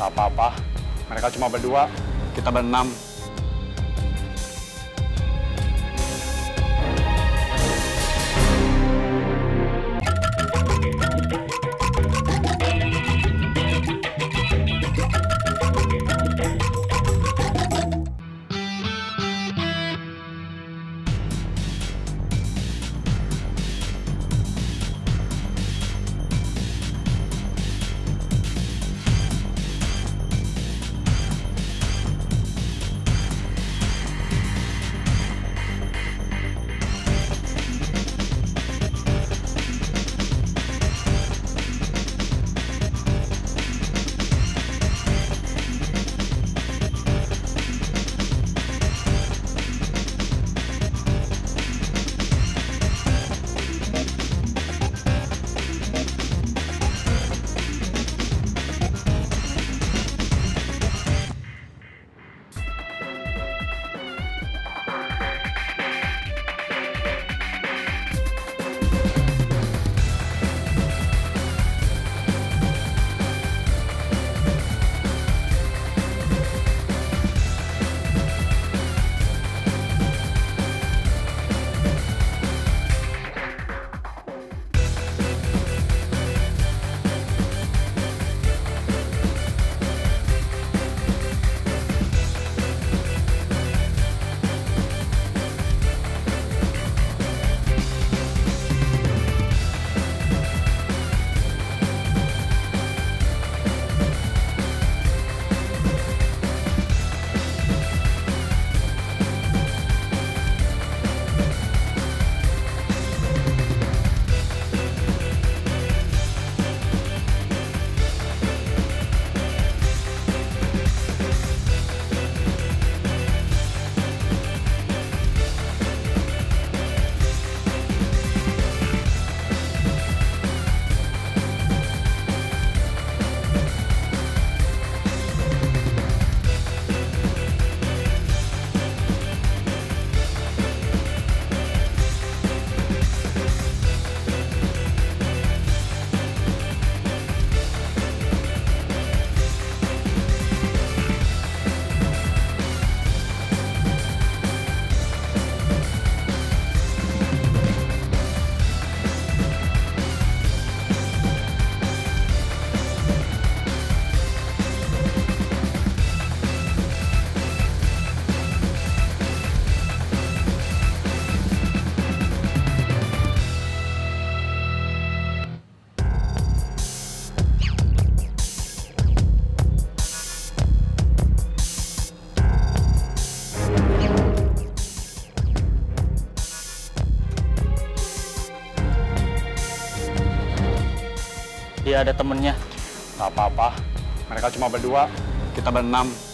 Tak apa-apa, mereka cuma berdua, kita berenam. Dia ada temennya. Gak apa-apa, mereka cuma berdua, kita berenam.